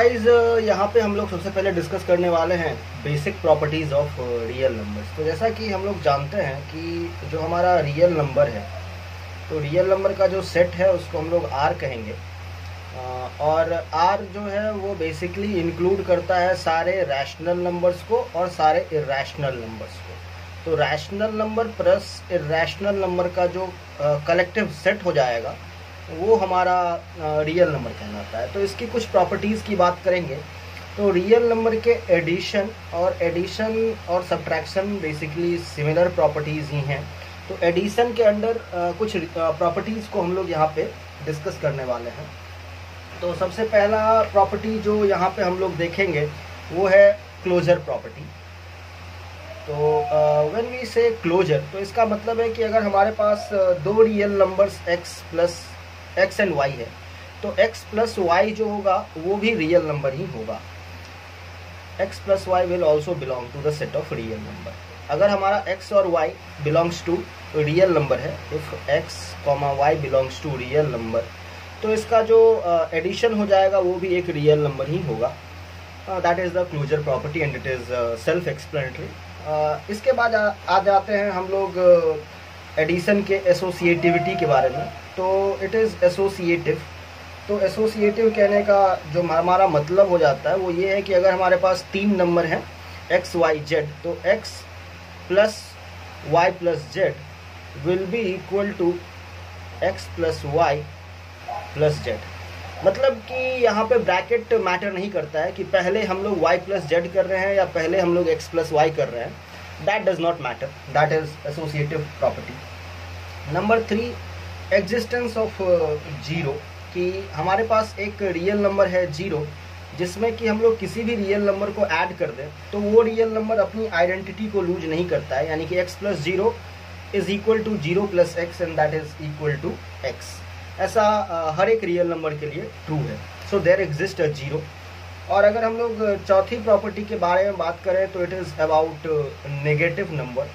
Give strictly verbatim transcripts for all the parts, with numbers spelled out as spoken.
Guys यहाँ पे हम लोग सबसे पहले डिस्कस करने वाले हैं basic properties of real numbers. तो जैसा कि हम लोग जानते हैं कि जो हमारा रियल नंबर है, तो रियल नंबर का जो सेट है उसको हम लोग आर कहेंगे, और आर जो है वो बेसिकली इंक्लूड करता है सारे रैशनल नंबर्स को और सारे इरेशनल नंबर्स को। तो rational number plus irrational number का जो कलेक्टिव सेट हो जाएगा वो हमारा रियल नंबर कहलाता है। तो इसकी कुछ प्रॉपर्टीज़ की बात करेंगे। तो रियल नंबर के एडिशन और एडिशन और सब्ट्रैक्शन बेसिकली सिमिलर प्रॉपर्टीज़ ही हैं। तो एडिशन के अंडर कुछ प्रॉपर्टीज़ को हम लोग यहाँ पे डिस्कस करने वाले हैं। तो सबसे पहला प्रॉपर्टी जो यहाँ पे हम लोग देखेंगे वो है क्लोजर प्रॉपर्टी। तो व्हेन वी से क्लोजर, तो इसका मतलब है कि अगर हमारे पास दो real numbers x plus x and y है, तो एक्स प्लस वाई जो होगा वो भी रियल नंबर ही होगा। X plus y will also belong to the set of real number. अगर हमारा एक्स और y belongs to real number है, if x comma y belongs to real number, तो इसका जो एडिशन uh, हो जाएगा वो भी एक रियल नंबर ही होगा। That is the closure property and it is self explanatory. इसके बाद आ, आ जाते हैं हम लोग uh, एडिशन के एसोसिएटिविटी के बारे में। तो इट इज़ एसोसिएटिव। तो एसोसिएटिव कहने का जो हमारा मतलब हो जाता है वो ये है कि अगर हमारे पास तीन नंबर हैं एक्स वाई जेड, तो x plus y plus z will be equal to x plus y plus z. मतलब कि यहाँ पे ब्रैकेट मैटर नहीं करता है कि पहले हम लोग वाई प्लस जेड कर रहे हैं या पहले हम लोग एक्स प्लस वाई कर रहे हैं। That does not matter. That is associative property. Number three, existence of uh, zero. कि हमारे पास एक रियल नंबर है जीरो, जिसमें कि हम लोग किसी भी रियल नंबर को ऐड कर दें तो वो रियल नंबर अपनी आइडेंटिटी को लूज नहीं करता है। यानी कि x plus zero is equal to zero plus x and that is equal to x. ऐसा uh, हर एक रियल नंबर के लिए ट्रू है। So there exist a zero. और अगर हम लोग चौथी प्रॉपर्टी के बारे में बात करें तो it is about negative number.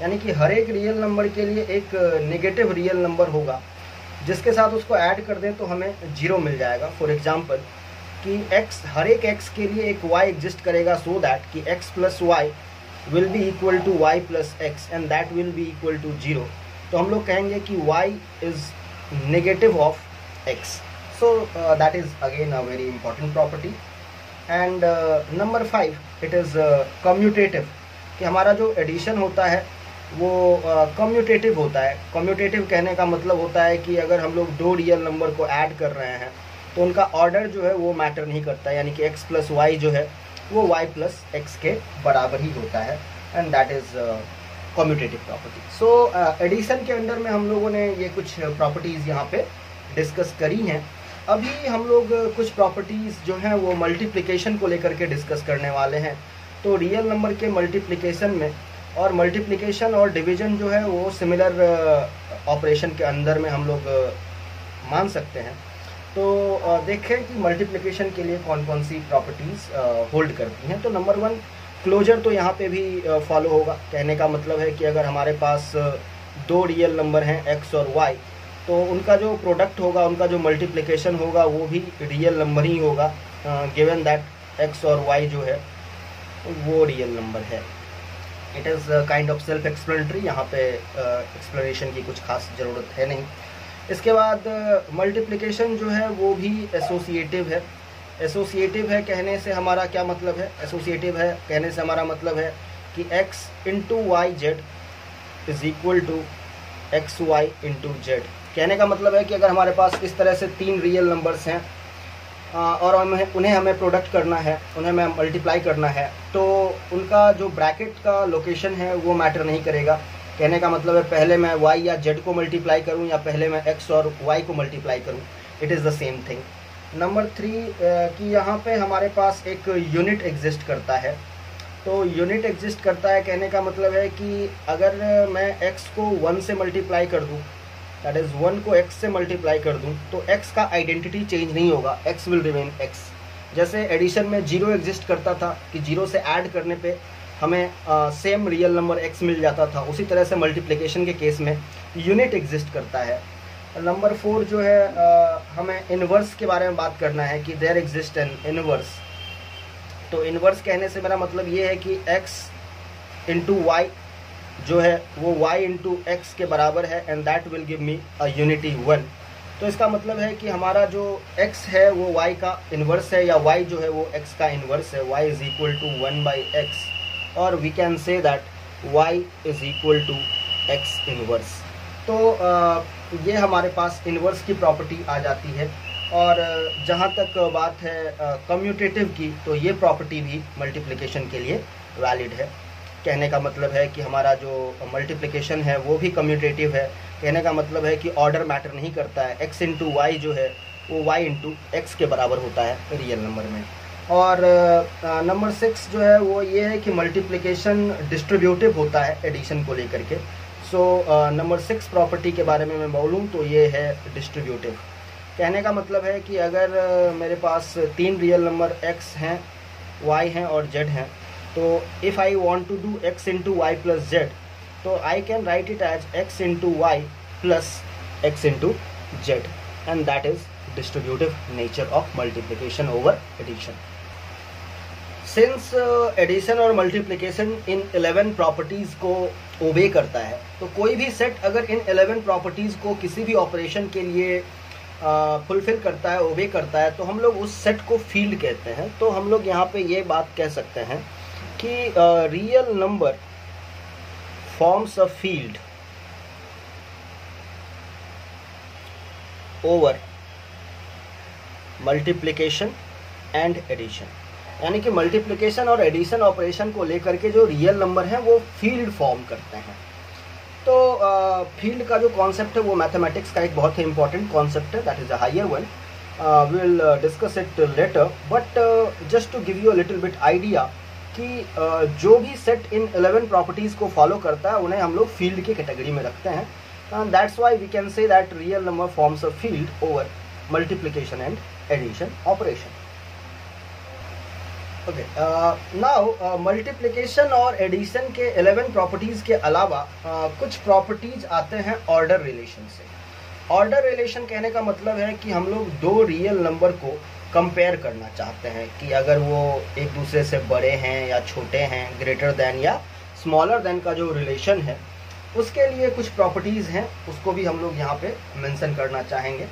यानी कि हर एक रियल नंबर के लिए एक नेगेटिव रियल नंबर होगा जिसके साथ उसको ऐड कर दें तो हमें जीरो मिल जाएगा। फॉर एग्जांपल कि x, हर एक x के लिए एक y एग्जिस्ट करेगा, सो दैट कि x plus y will be equal to y plus x and that will be equal to zero. तो हम लोग कहेंगे कि y is negative of x। So that is again a very important property. And number five, it is commutative. कि हमारा जो addition होता है वो कम्यूटेटिव uh, होता है। कम्यूटेटिव कहने का मतलब होता है कि अगर हम लोग दो रियल नंबर को ऐड कर रहे हैं तो उनका ऑर्डर जो है वो मैटर नहीं करता। यानी कि x प्लस वाई जो है वो y प्लस एक्स के बराबर ही होता है and that is commutative property. So addition के अंडर में हम लोगों ने ये कुछ प्रॉपर्टीज़ यहाँ पे डिस्कस करी हैं। अभी हम लोग कुछ प्रॉपर्टीज़ जो हैं वो मल्टीप्लिकेशन को लेकर के डिस्कस करने वाले हैं। तो रियल नंबर के मल्टीप्लिकेशन में और मल्टीप्लिकेशन और डिवीज़न जो है वो सिमिलर ऑपरेशन के अंदर में हम लोग मान सकते हैं। तो देखें कि मल्टीप्लिकेशन के लिए कौन कौन सी प्रॉपर्टीज़ होल्ड करती हैं। तो नंबर वन, क्लोजर तो यहाँ पे भी फॉलो होगा। कहने का मतलब है कि अगर हमारे पास दो रियल नंबर हैं एक्स और वाई, तो उनका जो प्रोडक्ट होगा, उनका जो मल्टीप्लिकेशन होगा वो भी रियल नंबर ही होगा, गिवन दैट एक्स और वाई जो है वो रियल नंबर है। It is kind of self explanatory. यहाँ पे एक्सप्लेनेशन uh, की कुछ खास ज़रूरत है नहीं। इसके बाद मल्टीप्लिकेशन uh, जो है वो भी एसोसिएटिव है। एसोसिएटिव है कहने से हमारा क्या मतलब है? एसोसिएटिव है कहने से हमारा मतलब है कि x into y z is equal to x y into z. कहने का मतलब है कि अगर हमारे पास इस तरह से तीन रियल नंबर्स हैं और हमें उन्हें हमें प्रोडक्ट करना है, उन्हें हमें मल्टीप्लाई करना है, तो उनका जो ब्रैकेट का लोकेशन है वो मैटर नहीं करेगा। कहने का मतलब है पहले मैं y या z को मल्टीप्लाई करूं या पहले मैं x और y को मल्टीप्लाई करूं, it is the same thing. Number three कि यहाँ पे हमारे पास एक यूनिट एग्जिस्ट करता है। तो यूनिट एग्जिस्ट करता है कहने का मतलब है कि अगर मैं x को वन से मल्टीप्लाई कर दूँ, दैट इज़ वन को x से मल्टीप्लाई कर दूं, तो x का आइडेंटिटी चेंज नहीं होगा, x विल रिमेन x। जैसे एडिशन में जीरो एग्जिस्ट करता था कि जीरो से ऐड करने पे हमें सेम रियल नंबर x मिल जाता था, उसी तरह से मल्टीप्लिकेशन के केस में यूनिट एग्जिस्ट करता है। नंबर फोर जो है आ, हमें इनवर्स के बारे में बात करना है कि देयर एग्जिस्ट एन इनवर्स। तो इनवर्स कहने से मेरा मतलब ये है कि x इंटू वाई जो है वो y इंटू एक्स के बराबर है and that will give me a unity one. तो इसका मतलब है कि हमारा जो x है वो y का इनवर्स है या y जो है वो x का इनवर्स है। y is equal to one by x और we can say that y is equal to x inverse. तो ये हमारे पास इनवर्स की प्रॉपर्टी आ जाती है। और जहाँ तक बात है कम्यूटेटिव की, तो ये प्रॉपर्टी भी मल्टीप्लिकेशन के लिए वैलिड है। कहने का मतलब है कि हमारा जो मल्टीप्लिकेशन है वो भी कम्यूटेटिव है। कहने का मतलब है कि ऑर्डर मैटर नहीं करता है। x इंटू वाई जो है वो y इंटू एक्स के बराबर होता है रियल नंबर में। और नंबर सिक्स जो है वो ये है कि मल्टीप्लिकेशन डिस्ट्रीब्यूटिव होता है एडिशन को लेकर के। सो नंबर सिक्स प्रॉपर्टी के बारे में मैं बोलूँ तो ये है डिस्ट्रीब्यूटिव। कहने का मतलब है कि अगर मेरे पास तीन रियल नंबर x हैं, y हैं और z हैं, तो if I want to do x into y plus z तो I can write it as x into y plus x into z and that is distributive nature of multiplication over addition. Since addition और multiplication in eleven properties को obey करता है, तो कोई भी set अगर इन eleven properties को किसी भी ऑपरेशन के लिए फुलफिल uh, करता है, ओबे करता है, तो हम लोग उस सेट को फील्ड कहते हैं। तो हम लोग यहाँ पे ये बात कह सकते हैं कि real number forms a field over multiplication and addition. यानी कि मल्टीप्लिकेशन और एडिशन ऑपरेशन को लेकर के जो रियल नंबर हैं वो फील्ड फॉर्म करते हैं। तो फील्ड uh, का जो कॉन्सेप्ट है वो मैथमेटिक्स का एक बहुत ही इंपॉर्टेंट कॉन्सेप्ट है, that is a higher one. We will discuss it later, but just to give you a little bit idea कि uh, जो भी सेट इन इलेवन प्रॉपर्टीज़ को फॉलो करता है उन्हें हम लोग फील्ड की कैटेगरी में रखते हैं। That's why we can say that real number forms a field over multiplication and addition operation. Okay, now multiplication और एडिशन के इलेवन प्रॉपर्टीज़ के अलावा uh, कुछ प्रॉपर्टीज़ आते हैं ऑर्डर रिलेशन से। ऑर्डर रिलेशन कहने का मतलब है कि हम लोग दो रियल नंबर को कंपेयर करना चाहते हैं कि अगर वो एक दूसरे से बड़े हैं या छोटे हैं, ग्रेटर दैन या स्मॉलर दैन का जो रिलेशन है उसके लिए कुछ प्रॉपर्टीज़ हैं, उसको भी हम लोग यहाँ पे मेंशन करना चाहेंगे।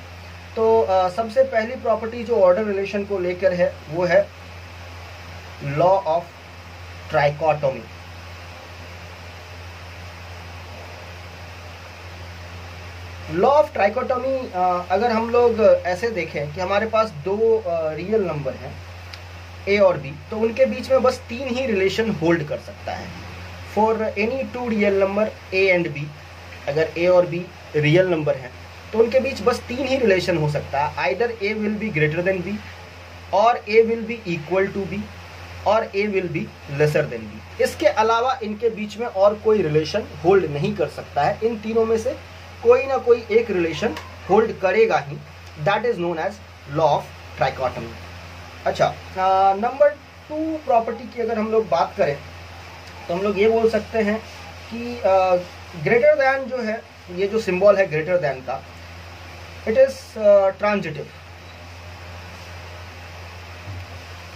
तो uh, सबसे पहली प्रॉपर्टी जो ऑर्डर रिलेशन को लेकर है वो है law of trichotomy. Law of trichotomy अगर हम लोग ऐसे देखें कि हमारे पास दो रियल नंबर हैं ए और बी, तो उनके बीच में बस तीन ही रिलेशन होल्ड कर सकता है। For any two real number a and b, अगर ए और बी रियल नंबर हैं तो उनके बीच बस तीन ही रिलेशन हो सकता है। Either a will be greater than b और a will be equal to b और a will be lesser than b. इसके अलावा इनके बीच में और कोई रिलेशन होल्ड नहीं कर सकता है। इन तीनों में से कोई ना कोई एक रिलेशन होल्ड करेगा ही, that is known as law of trichotomy. अच्छा, नंबर टू प्रॉपर्टी की अगर हम लोग बात करें तो हम लोग ये बोल सकते हैं कि ग्रेटर दैन जो है, ये जो सिम्बॉल है ग्रेटर दैन का, it is transitive.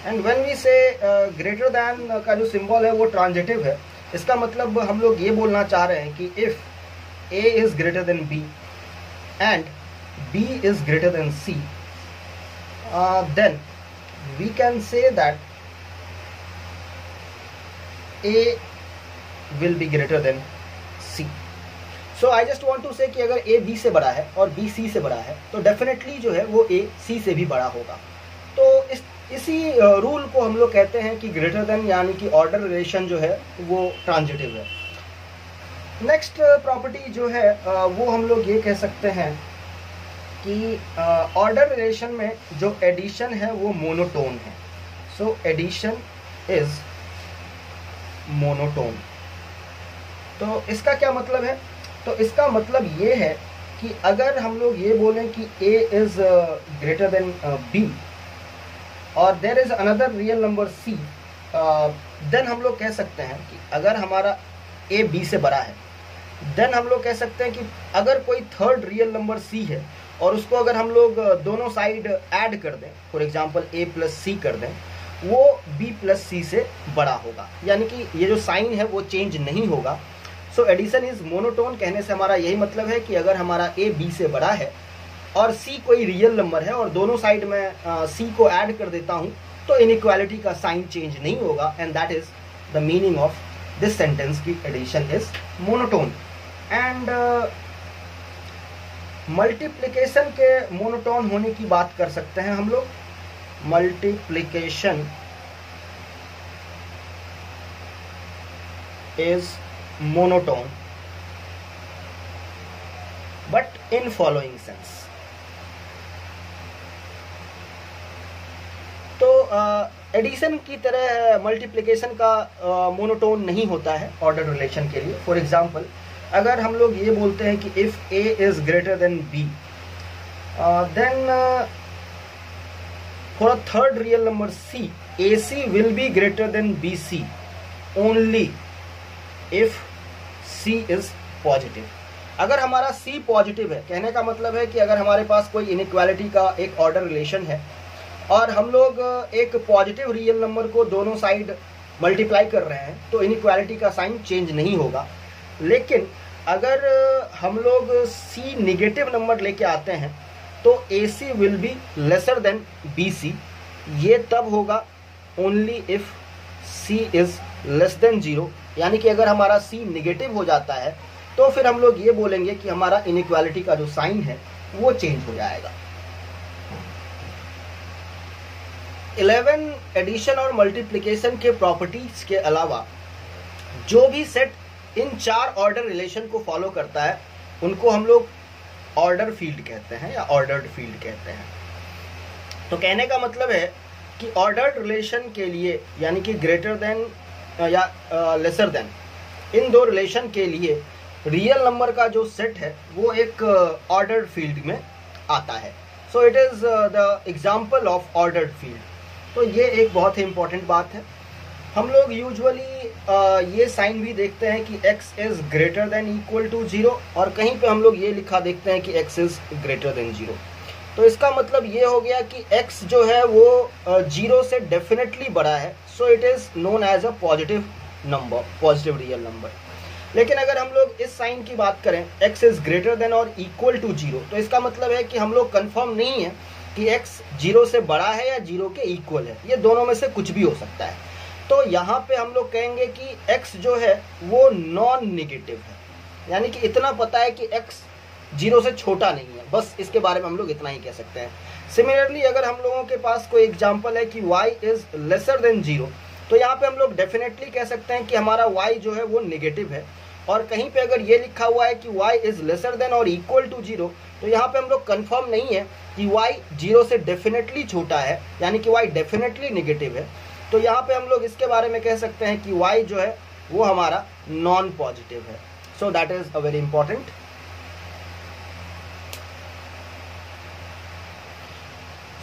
And when we say greater than का जो सिंबल है वो ट्रांजिटिव है, इसका मतलब हम लोग ये बोलना चाह रहे हैं कि if a is greater than b and b is greater than c, then we can say that a will be greater than c. So I just want to say कि अगर ए बी से बड़ा है और B C से बड़ा है तो डेफिनेटली जो है वो ए सी से भी बड़ा होगा। तो इस इसी रूल को हम लोग कहते हैं कि ग्रेटर देन यानी कि ऑर्डर रिलेशन जो है वो ट्रांजिटिव है। नेक्स्ट प्रॉपर्टी जो है वो हम लोग ये कह सकते हैं कि ऑर्डर रिलेशन में जो एडिशन है वो मोनोटोन है। So addition is monotone. तो इसका क्या मतलब है? तो इसका मतलब ये है कि अगर हम लोग ये बोलें कि a is greater than b और there is another real number c, then हम लोग कह सकते हैं कि अगर हमारा ए बी से बड़ा है देन हम लोग कह सकते हैं कि अगर कोई थर्ड रियल नंबर सी है और उसको अगर हम लोग दोनों साइड ऐड कर दें, for example a plus c कर दें, वो बी प्लस सी से बड़ा होगा, यानी कि ये जो साइन है वो चेंज नहीं होगा। सो एडिशन इज मोनोटोन कहने से हमारा यही मतलब है कि अगर हमारा ए बी से बड़ा है और सी कोई रियल नंबर है और दोनों साइड में सी को ऐड कर देता हूँ तो इनइक्वालिटी का साइन चेंज नहीं होगा, and that is the meaning of this sentence की addition is monotone. And multiplication के मोनोटोन होने की बात कर सकते हैं हम लोग। Multiplication is monotone but in following sense. तो एडिशन uh, की तरह मल्टीप्लिकेशन uh, का मोनोटोन uh, नहीं होता है ऑर्डर रिलेशन के लिए। फॉर एग्जाम्पल अगर हम लोग ये बोलते हैं कि if a is greater than b, then for a third real number c, a c will be greater than b c only if c is positive. अगर हमारा सी पॉजिटिव है, कहने का मतलब है कि अगर हमारे पास कोई इनइक्वालिटी का एक ऑर्डर रिलेशन है और हम लोग एक पॉजिटिव रियल नंबर को दोनों साइड मल्टीप्लाई कर रहे हैं तो इनइक्वालिटी का साइन चेंज नहीं होगा। लेकिन अगर हम लोग सी निगेटिव नंबर लेके आते हैं तो a c will be lesser than b c, ये तब होगा only if c is less than zero, यानी कि अगर हमारा सी निगेटिव हो जाता है तो फिर हम लोग ये बोलेंगे कि हमारा इनइक्वालिटी का जो साइन है वो चेंज हो जाएगा। इलेवन एडिशन और मल्टीप्लिकेशन के प्रॉपर्टीज़ के अलावा जो भी सेट इन चार ऑर्डर रिलेशन को फॉलो करता है उनको हम लोग ऑर्डर फील्ड कहते हैं या ऑर्डर्ड फील्ड कहते हैं। तो कहने का मतलब है कि ऑर्डर्ड रिलेशन के लिए, यानी कि ग्रेटर देन या लेसर देन, इन दो रिलेशन के लिए रियल नंबर का जो सेट है वो एक ऑर्डर्ड फील्ड में आता है। So it is the example of ordered field. तो ये एक बहुत ही इम्पोर्टेंट बात है। हम लोग यूजुअली ये साइन भी देखते हैं कि x is greater than equal to zero और कहीं पे हम लोग ये लिखा देखते हैं कि x is greater than zero. तो इसका मतलब ये हो गया कि x जो है वो ज़ीरो से डेफिनेटली बड़ा है, so it is known as a positive number, positive real number. लेकिन अगर हम लोग इस साइन की बात करें x इज़ ग्रेटर देन और इक्वल टू ज़ीरो, तो इसका मतलब है कि हम लोग कन्फर्म नहीं है कि x ज़ीरो से बड़ा है या ज़ीरो के इक्वल है, ये दोनों में से कुछ भी हो सकता है। तो यहाँ पे हम लोग कहेंगे कि x जो है वो नॉन नेगेटिव है, यानी कि इतना पता है कि x जीरो से छोटा नहीं है, बस इसके बारे में हम लोग इतना ही कह सकते हैं। सिमिलरली अगर हम लोगों के पास कोई एग्जांपल है कि y is lesser than zero, तो यहाँ पे हम लोग डेफिनेटली कह सकते हैं कि हमारा y जो है वो नेगेटिव है। और कहीं पे अगर ये लिखा हुआ है कि y इज़ लेसर देन और इक्वल टू ज़ीरो, तो यहाँ पे हम लोग कन्फर्म नहीं है कि y जीरो से डेफिनेटली छोटा है, यानी कि y डेफिनेटली नेगेटिव है। तो यहाँ पे हम लोग इसके बारे में कह सकते हैं कि y जो है वो हमारा नॉन पॉजिटिव है। So that is a very important.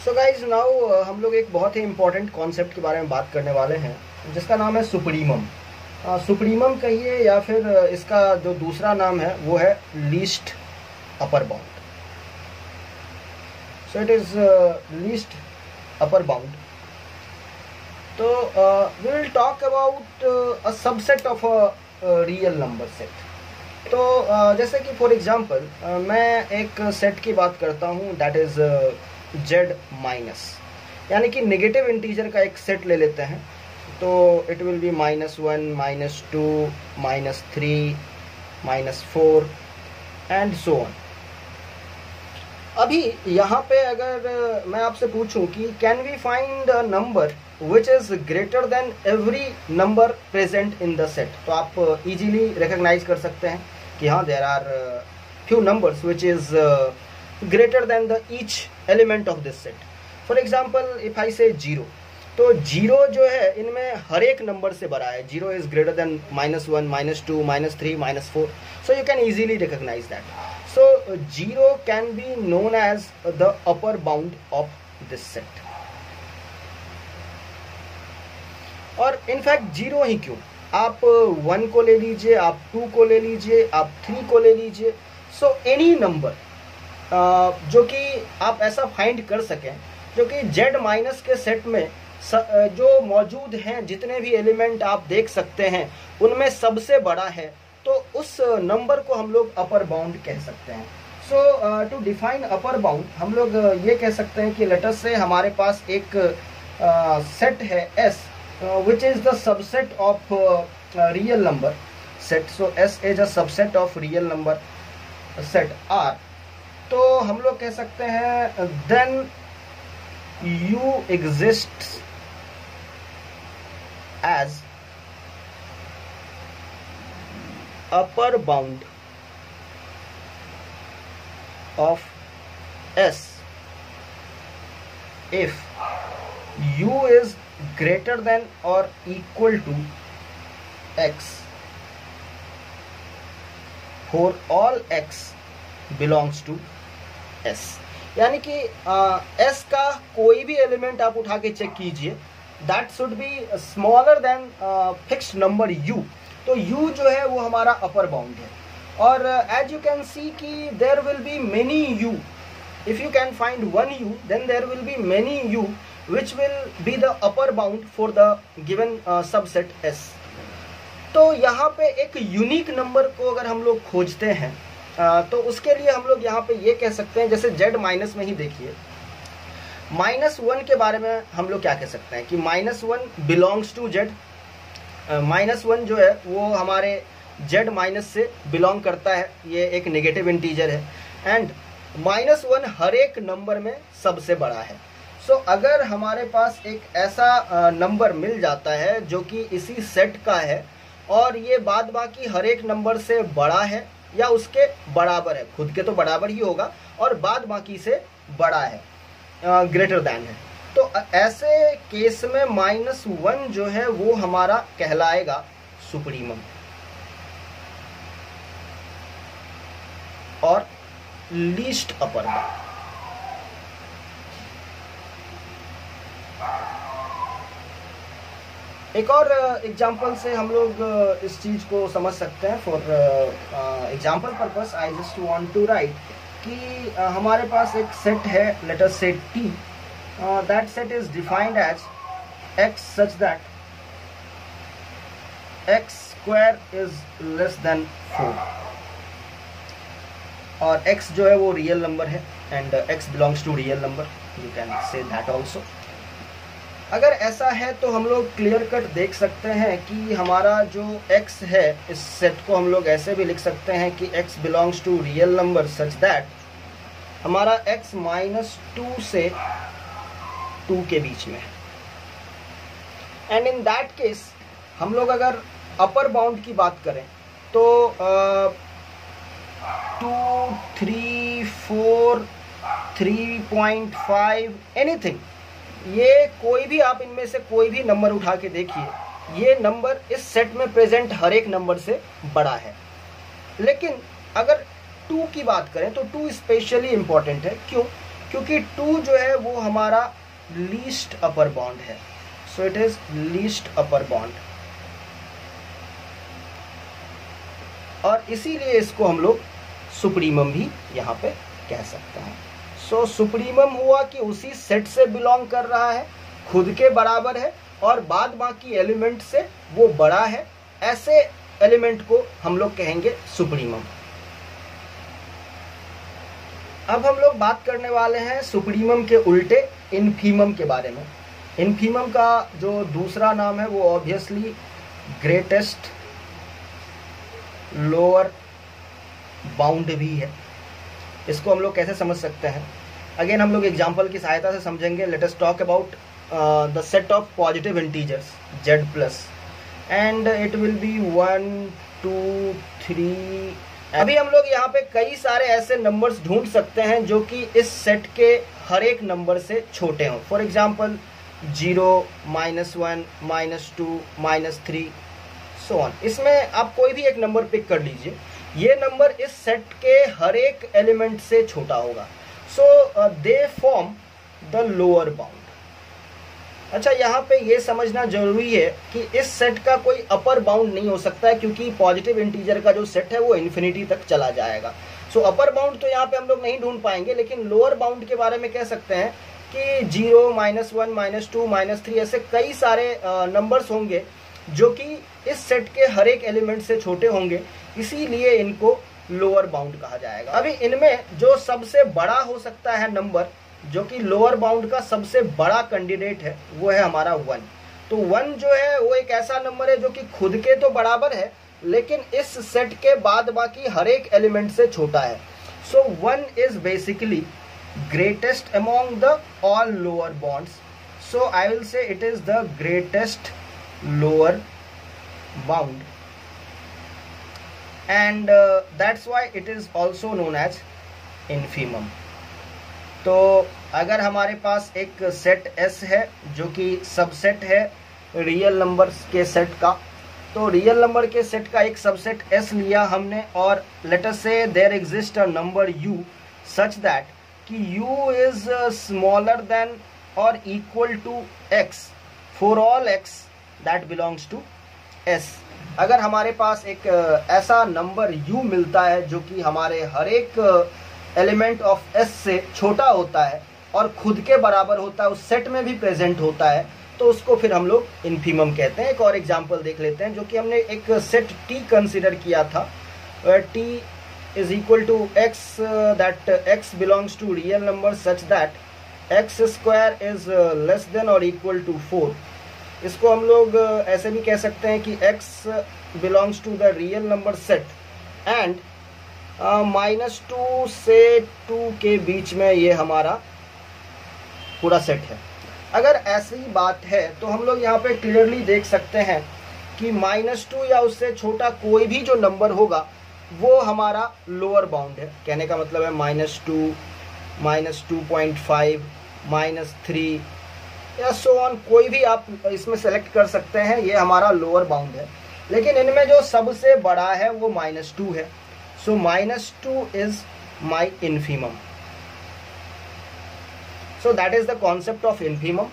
So guys now हम लोग एक बहुत ही इंपॉर्टेंट कॉन्सेप्ट के बारे में बात करने वाले हैं जिसका नाम है सुप्रीमम। सुप्रीमम कहिए या फिर इसका जो दूसरा नाम है वो है least upper bound. So it is least upper bound. तो we will talk about a subset of a real number set. तो uh, जैसे कि फॉर एग्जांपल uh, मैं एक सेट की बात करता हूँ दैट इज़ जेड माइनस, यानी कि नेगेटिव इंटीजर का एक सेट ले लेते हैं। तो it will be minus one, minus two, minus three, minus four and so on. अभी यहाँ पे अगर मैं आपसे पूछूं कि can we find a number which is greater than every number present in the set, तो आप इजीली रिकग्नाइज कर सकते हैं कि हाँ there are few numbers which is greater than the each element of this set. For example if I say zero, तो zero जो है इनमें हर एक नंबर से बड़ा है। Zero is greater than minus one, minus two, minus three, minus four, so you can easily recognise that. So zero can be known as the upper bound of this set. और in fact zero ही क्यों, आप one को ले लीजिए, आप to को ले लीजिए, आप थ्री को ले लीजिए, सो एनी नंबर जो कि आप ऐसा फाइंड कर सकें जो कि जेड माइनस के सेट में स, जो मौजूद हैं जितने भी एलिमेंट आप देख सकते हैं उनमें सबसे बड़ा है, तो उस नंबर को हम लोग अपर बाउंड कह सकते हैं। So to define upper bound हम लोग ये कह सकते हैं कि लेटस से हमारे पास एक सेट uh, है S which is the subset of real number set. So S is a subset of real number set R, तो हम लोग कह सकते हैं then u exist as upper bound of S if U is greater than or equal to X for all X belongs to S। यानी कि आ, S का कोई भी एलिमेंट आप उठा के चेक कीजिए, that should be smaller than fixed number U। तो U जो है वो हमारा अपर बाउंड है। और एज यू कैन सी कि there will be many u, if you can find one u then there will be many u which will be the upper bound for the given subset S. तो यहाँ पे एक unique number को अगर हम लोग खोजते हैं uh, तो उसके लिए हम लोग यहाँ पे ये कह सकते हैं, जैसे जेड माइनस में ही देखिए, माइनस वन के बारे में हम लोग क्या कह सकते हैं कि minus one belongs to Z. Minus one जो है वो हमारे जेड माइनस से बिलोंग करता है, ये एक नेगेटिव इंटीजर है, एंड माइनस वन हर एक नंबर में सबसे बड़ा है। सो so, अगर हमारे पास एक ऐसा नंबर मिल जाता है जो कि इसी सेट का है और ये बाद बाकी हर एक नंबर से बड़ा है या उसके बराबर है, खुद के तो बराबर ही होगा और बाद बाकी से बड़ा है, ग्रेटर दैन है, तो ऐसे केस में माइनस वन जो है वो हमारा कहलाएगा सुप्रीमम और लीस्ट अपर बाउंड। एक और एग्जाम्पल से हम लोग इस चीज को समझ सकते हैं। For example purpose I just want to write कि uh, हमारे पास एक सेट है, let us say T, that set is defined as x such that x square is less than four, और x जो है वो रियल नंबर है and x belongs to real number, you can say that also. अगर ऐसा है तो हम लोग क्लियर कट देख सकते हैं कि हमारा जो x है इस सेट को हम लोग ऐसे भी लिख सकते हैं कि x belongs to real number such that हमारा x माइनस टू से टू के बीच में है। एंड इन दैट केस हम लोग अगर अपर बाउंड की बात करें तो uh, two, three, four, three point five, anything, ये कोई भी आप इनमें से कोई भी नंबर उठा के देखिए, ये नंबर इस सेट में प्रेजेंट हर एक नंबर से बड़ा है। लेकिन अगर टू की बात करें तो टू स्पेशली इम्पॉर्टेंट है, क्यों? क्योंकि टू जो है वो हमारा लीस्ट अपर बाउंड है। So it is least upper bound और इसीलिए इसको हम लोग सुप्रीमम भी यहाँ पे कह सकते हैं। सो so, सुप्रीमम हुआ कि उसी सेट से बिलोंग कर रहा है, खुद के बराबर है और बाद बाकी एलिमेंट से वो बड़ा है, ऐसे एलिमेंट को हम लोग कहेंगे सुप्रीमम। अब हम लोग बात करने वाले हैं सुप्रीमम के उल्टे इन्फीमम के बारे में। इन्फीमम का जो दूसरा नाम है वो ऑब्वियसली ग्रेटेस्ट लोअर बाउंड भी है। इसको हम लोग कैसे समझ सकते हैं? अगेन हम लोग एग्जाम्पल की सहायता से समझेंगे। Let us talk about the set of positive integers Z plus and it will be one two three. अभी हम लोग यहाँ पे कई सारे ऐसे नंबर्स ढूंढ सकते हैं जो कि इस सेट के हर एक नंबर से छोटे हों। For example zero, minus one, minus two, minus three, so on. इसमें आप कोई भी एक नंबर पिक कर लीजिए, ये नंबर इस सेट के हर एक एलिमेंट से छोटा होगा, so they form the lower bound. अच्छा, यहाँ पे ये समझना जरूरी है कि इस सेट का कोई अपर बाउंड नहीं हो सकता है, क्योंकि पॉजिटिव इंटीजर का जो सेट है वो इन्फिनिटी तक चला जाएगा। सो अपर बाउंड तो यहाँ पे हम लोग नहीं ढूंढ पाएंगे, लेकिन लोअर बाउंड के बारे में कह सकते हैं कि zero, minus one, minus two, minus three, ऐसे कई सारे नंबर्स होंगे जो कि इस सेट के हर एक एलिमेंट से छोटे होंगे, इसीलिए इनको लोअर बाउंड कहा जाएगा। अभी इनमें जो सबसे बड़ा हो सकता है नंबर, जो कि लोअर बाउंड का सबसे बड़ा कैंडिडेट है, वो है हमारा वन। तो वन जो है वो एक ऐसा नंबर है जो कि खुद के तो बराबर है, लेकिन इस सेट के बाद बाकी हर एक एलिमेंट से छोटा है। So one is basically greatest among the all lower bounds. So I will say it is the greatest lower bound and uh, that's why it is also known as infimum। तो अगर हमारे पास एक set S है जो कि subset है real numbers के सेट का, तो रियल नंबर के सेट का एक सबसेट S लिया हमने, और let us say there exists a number U such that कि U is smaller than or equal to X for all X that belongs to S। अगर हमारे पास एक ऐसा नंबर U मिलता है जो कि हमारे हर एक एलिमेंट ऑफ S से छोटा होता है और खुद के बराबर होता है, उस सेट में भी प्रेजेंट होता है, तो उसको फिर हम लोग इन्फीमम कहते हैं। एक और एग्जांपल देख लेते हैं, जो कि हमने एक सेट T कंसीडर किया था, T is equal to X that X belongs to real number such that x square is less than और इक्वल टू फोर। इसको हम लोग ऐसे भी कह सकते हैं कि x belongs to the real number set and minus uh, two से टू के बीच में ये हमारा पूरा सेट है। अगर ऐसी बात है तो हम लोग यहाँ पे क्लियरली देख सकते हैं कि माइनस टू या उससे छोटा कोई भी जो नंबर होगा वो हमारा लोअर बाउंड है। कहने का मतलब है minus two, minus two point five, minus three या सो ऑन, कोई भी आप इसमें सेलेक्ट कर सकते हैं, ये हमारा लोअर बाउंड है। लेकिन इनमें जो सबसे बड़ा है वो माइनस टू है। So minus two is my infimum. So that is the concept of infimum.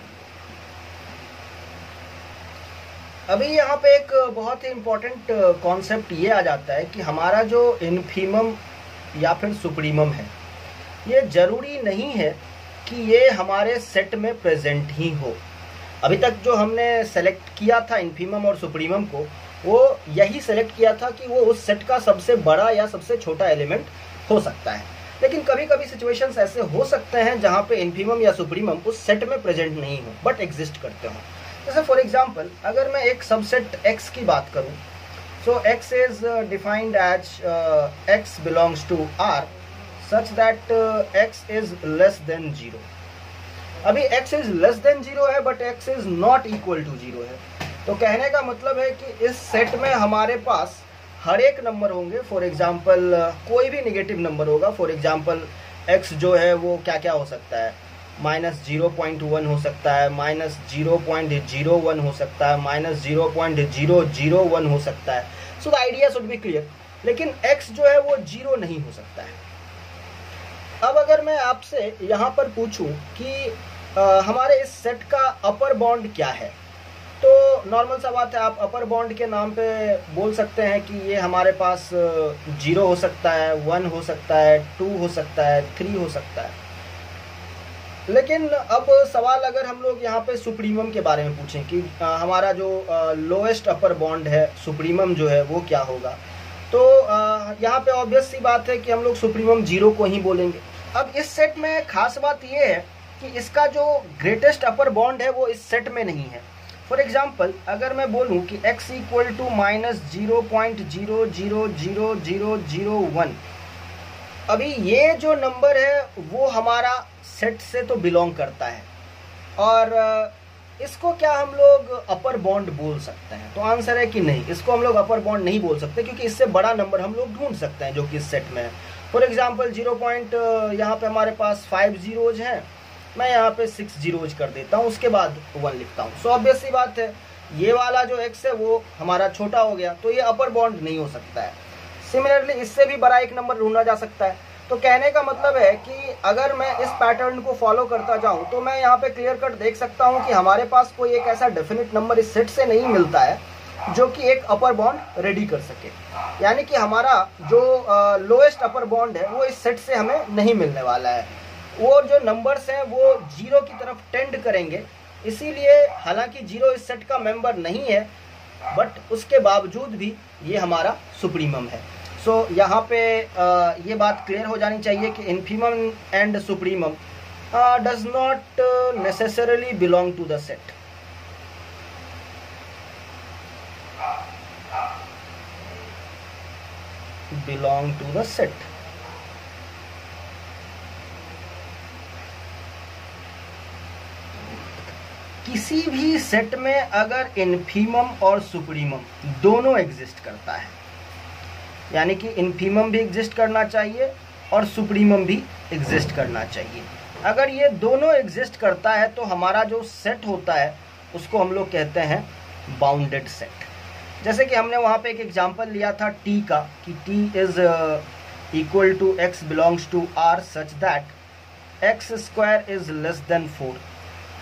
अभी यहाँ पे एक बहुत ही इम्पोर्टेंट कॉन्सेप्ट ये आ जाता है कि हमारा जो इन्फीमम या फिर सुप्रीमम है, ये जरूरी नहीं है कि ये हमारे सेट में प्रेजेंट ही हो। अभी तक जो हमने सेलेक्ट किया था इन्फीमम और सुप्रीमम को, वो यही सेलेक्ट किया था कि वो उस सेट का सबसे बड़ा या सबसे छोटा एलिमेंट हो सकता है। लेकिन कभी कभी सिचुएशंस ऐसे हो सकते हैं जहाँ पे इन्फीमम या सुप्रीमम उस सेट में प्रेजेंट नहीं हो बट एग्जिस्ट करते हों। जैसे फॉर एग्जाम्पल अगर मैं एक सबसेट एक्स की बात करूँ, so x is defined as x belongs to R such that uh, x is less than zero। अभी x is less than zero है but x is not equal to zero है, तो कहने का मतलब है कि इस सेट में हमारे पास हर एक नंबर होंगे। फॉर एग्जाम्पल कोई भी निगेटिव नंबर होगा, फॉर एग्जाम्पल x जो है वो क्या क्या हो सकता है, माइनस जीरो पॉइंट वन हो सकता है, minus zero point zero one हो सकता है, minus zero point zero zero one हो सकता है। So the idea should be clear. लेकिन x जो है वो जीरो नहीं हो सकता है। अब अगर मैं आपसे यहाँ पर पूछूं कि आ, हमारे इस सेट का अपर बाउंड क्या है, तो नॉर्मल सा बात है, आप अपर बाउंड के नाम पे बोल सकते हैं कि ये हमारे पास जीरो हो सकता है, वन हो सकता है, टू हो सकता है, थ्री हो सकता है। लेकिन अब सवाल अगर हम लोग यहाँ पे सुप्रीमम के बारे में पूछें कि आ, हमारा जो लोएस्ट अपर बाउंड है सुप्रीमम जो है वो क्या होगा, तो आ, यहाँ पे ऑब्वियस सी बात है कि हम लोग सुप्रीमम जीरो को ही बोलेंगे। अब इस सेट में खास बात यह है कि इसका जो ग्रेटेस्ट अपर बाउंड है वो इस सेट में नहीं है। फॉर एग्जांपल अगर मैं बोलूं कि x equal to minus zero point zero zero zero zero zero one, अभी ये जो नंबर है वो हमारा सेट से तो बिलोंग करता है और इसको क्या हम लोग अपर बाउंड बोल सकते हैं, तो आंसर है कि नहीं, इसको हम लोग अपर बाउंड नहीं बोल सकते, क्योंकि इससे बड़ा नंबर हम लोग ढूंढ सकते हैं जो कि इस सेट में है। फॉर एग्जाम्पल जीरो पॉइंट यहाँ पे हमारे पास फाइव जीरोज हैं, मैं यहाँ पे सिक्स जीरोज कर देता हूँ, उसके बाद वन लिखता हूँ। सो ऑब्वियस सी बात है ये वाला जो एक्स है वो हमारा छोटा हो गया, तो ये अपर बाउंड नहीं हो सकता है। सिमिलरली इससे भी बड़ा एक नंबर ढूंढा जा सकता है। तो कहने का मतलब है कि अगर मैं इस पैटर्न को फॉलो करता जाऊं तो मैं यहाँ पे क्लियर कट देख सकता हूँ कि हमारे पास कोई एक ऐसा डेफिनेट नंबर इस सेट से नहीं मिलता है जो कि एक अपर बॉन्ड रेडी कर सके, यानी कि हमारा जो लोएस्ट अपर बॉन्ड है वो इस सेट से हमें नहीं मिलने वाला है। वो जो नंबर्स हैं वो जीरो की तरफ टेंड करेंगे, इसीलिए हालांकि जीरो इस सेट का मेंबर नहीं है बट उसके बावजूद भी ये हमारा सुप्रीमम है। सो so, यहाँ पे ये बात क्लियर हो जानी चाहिए कि infimum and supremum does not necessarily belong to the set. belong to the set किसी भी सेट में अगर इन्फीमम और सुप्रीमम दोनों एग्जिस्ट करता है, यानी कि इन्फीमम भी एग्जिस्ट करना चाहिए और सुप्रीमम भी एग्जिस्ट करना चाहिए। अगर ये दोनों एग्जिस्ट करता है तो हमारा जो सेट होता है उसको हम लोग कहते हैं बाउंडेड सेट। जैसे कि हमने वहाँ पे एक एग्जांपल लिया था टी का, कि T is equal to x belongs to R such that x square is less than four.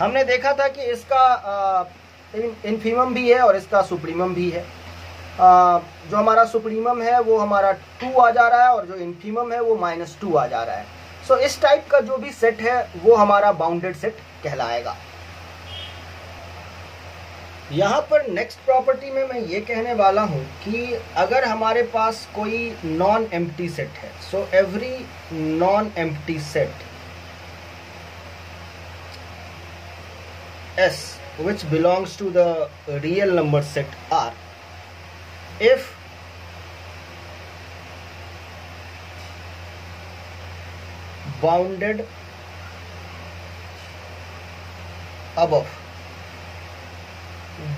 हमने देखा था कि इसका इन्फीमम uh, भी है और इसका सुप्रीमम भी है। uh, जो हमारा सुप्रीमम है वो हमारा टू आ जा रहा है और जो इन्फीमम है वो माइनस टू आ जा रहा है। सो so, इस टाइप का जो भी सेट है वो हमारा बाउंडेड सेट कहलाएगा। यहाँ पर नेक्स्ट प्रॉपर्टी में मैं ये कहने वाला हूँ कि अगर हमारे पास कोई नॉन एम्प्टी सेट है, so every non empty set S which belongs to the real number set R, if bounded above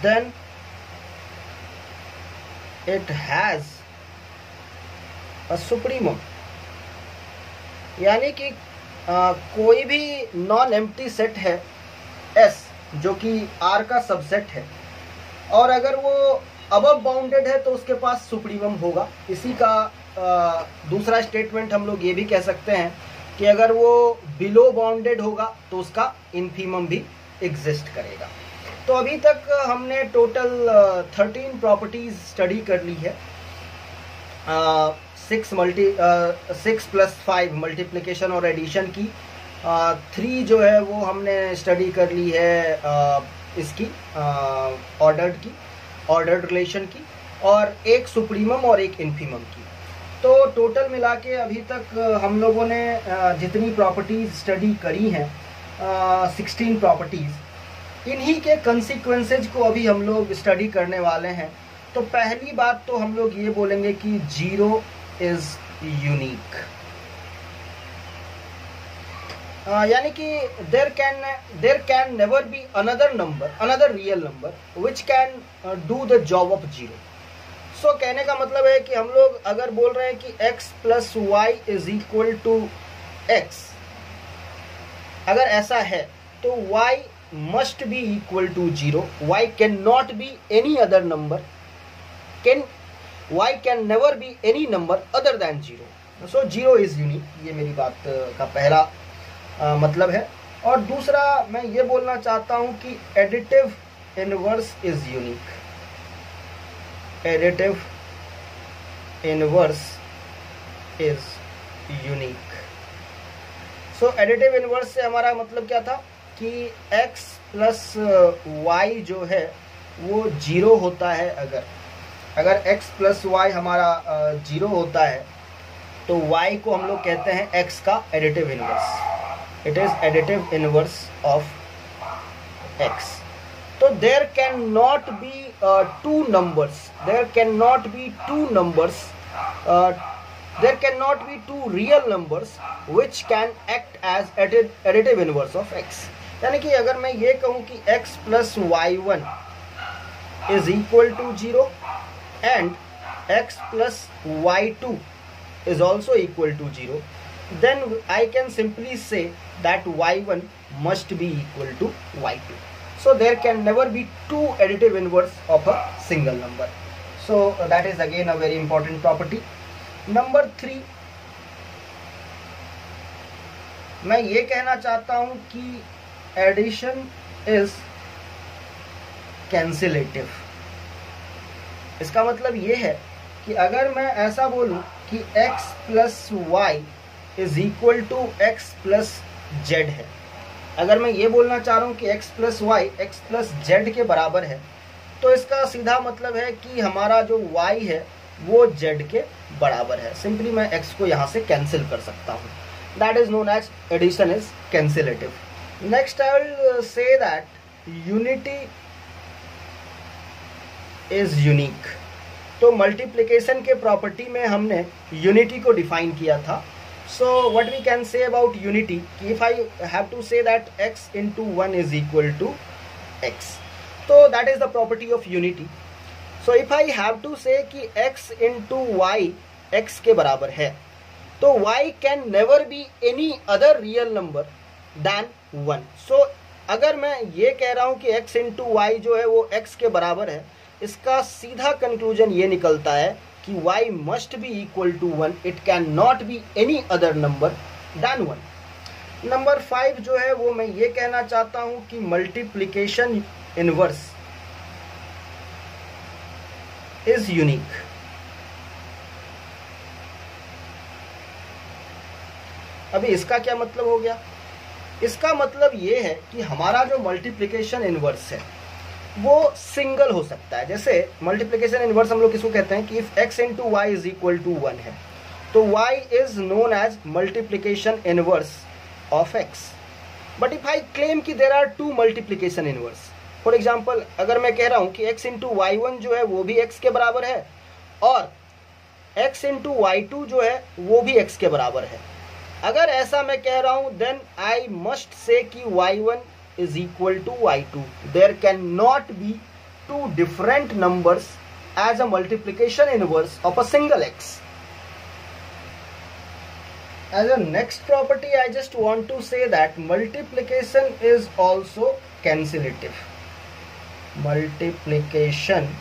then it has a supremum। यानी कि आ, कोई भी नॉन एम्प्टी सेट है S जो कि R का सबसेट है और अगर वो अबव बाउंडेड है तो उसके पास सुप्रीमम होगा। इसी का आ, दूसरा स्टेटमेंट हम लोग ये भी कह सकते हैं कि अगर वो बिलो बाउंडेड होगा तो उसका इन्फीमम भी एग्जिस्ट करेगा। तो अभी तक हमने टोटल थर्टीन प्रॉपर्टीज स्टडी कर ली है, six multi six plus five multiplication और एडिशन की, थ्री uh, जो है वो हमने स्टडी कर ली है uh, इसकी ऑर्डर्ड uh, की ऑर्डर्ड रिलेशन की, और एक सुप्रीमम और एक इन्फीमम की। तो टोटल मिला के अभी तक हम लोगों ने uh, जितनी प्रॉपर्टीज स्टडी करी हैं सिक्सटीन uh, प्रॉपर्टीज़, इन्हीं के कंसिक्वेंसेज को अभी हम लोग स्टडी करने वाले हैं। तो पहली बात तो हम लोग ये बोलेंगे कि जीरो इज यूनिक, यानी कि there can there can never be another number another real number which can do the job of zero. So कहने का मतलब है कि हम लोग अगर बोल रहे हैं कि x plus y is equal to x, अगर ऐसा है तो वाई must be equal to zero, y cannot be any other number, can y can never be any number other than zero, so zero is unique। ये मेरी बात का पहला आ, मतलब है। और दूसरा मैं ये बोलना चाहता हूँ कि additive inverse is unique, additive inverse is unique। so additive inverse से हमारा मतलब क्या था कि x प्लस वाई जो है वो जीरो होता है, अगर अगर x प्लस वाई हमारा जीरो होता है तो y को हम लोग कहते हैं x का additive inverse, it is additive inverse of x। तो there can not be two numbers there can not be two numbers there can not be two real numbers which can act as additive inverse of x। यानी कि अगर मैं ये कहूँ कि x plus y one is equal to zero and x plus y two is also equal to zero, then I can simply say that y one must be equal to y two. So there can never be two additive inverse of a single number. So that is again a very important property. Number three, मैं ये कहना चाहता हूं कि addition is कैंसिलेटिव। इसका मतलब ये है कि अगर मैं ऐसा बोलूं कि x plus y is equal to x plus z है, अगर मैं ये बोलना चाह रहा हूँ कि x plus y x plus z के बराबर है, तो इसका सीधा मतलब है कि हमारा जो y है वो z के बराबर है। सिंपली मैं x को यहाँ से कैंसिल कर सकता हूँ। That is known as addition is cancellative. Next I will say that unity is unique. तो मल्टीप्लिकेशन के प्रॉपर्टी में हमने यूनिटी को डिफाइन किया था। So what we can say about unity कि if I have to say that x into one is equal to x, तो that is the property of unity. So if I have to say कि x into Y x के बराबर है, तो y can never be any other real number than one. So अगर मैं ये कह रहा हूँ कि x इंटू वाई जो है वो x के बराबर है, इसका सीधा कंक्लूजन ये निकलता है कि y must be equal to one, it can not be any other number than one. Number five जो है वो मैं ये कहना चाहता हूं कि मल्टीप्लिकेशन इनवर्स इज यूनिक। अभी इसका क्या मतलब हो गया? इसका मतलब ये है कि हमारा जो मल्टीप्लिकेशन इनवर्स है वो सिंगल हो सकता है। जैसे मल्टीप्लिकेशन इनवर्स हम लोग किसको कहते हैं कि if x into y is equal to one है, तो y is known as multiplication inverse of x। But if I claim कि there are two multiplication inverse, for example अगर मैं कह रहा हूँ कि x इंटू वाई वन जो है वो भी x के बराबर है और x इंटू वाई टू जो है वो भी x के बराबर है, अगर ऐसा मैं कह रहा हूँ देन आई मस्ट से कि y one is equal to y two. There cannot be two different numbers as a multiplication inverse of a single x. As a next property, I just want to say that multiplication is also cancellative. Multiplication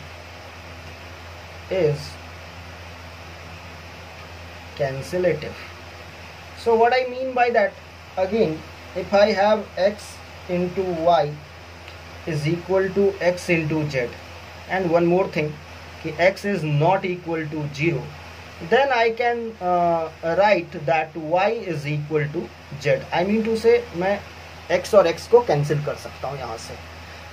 is cancellative. So what I mean by that, again, if I have x into y is equal to x into z, and one more thing कि x is not equal to zero, then I can uh, write that y is equal to z. I mean to say मैं x और x को cancel कर सकता हूँ यहाँ से.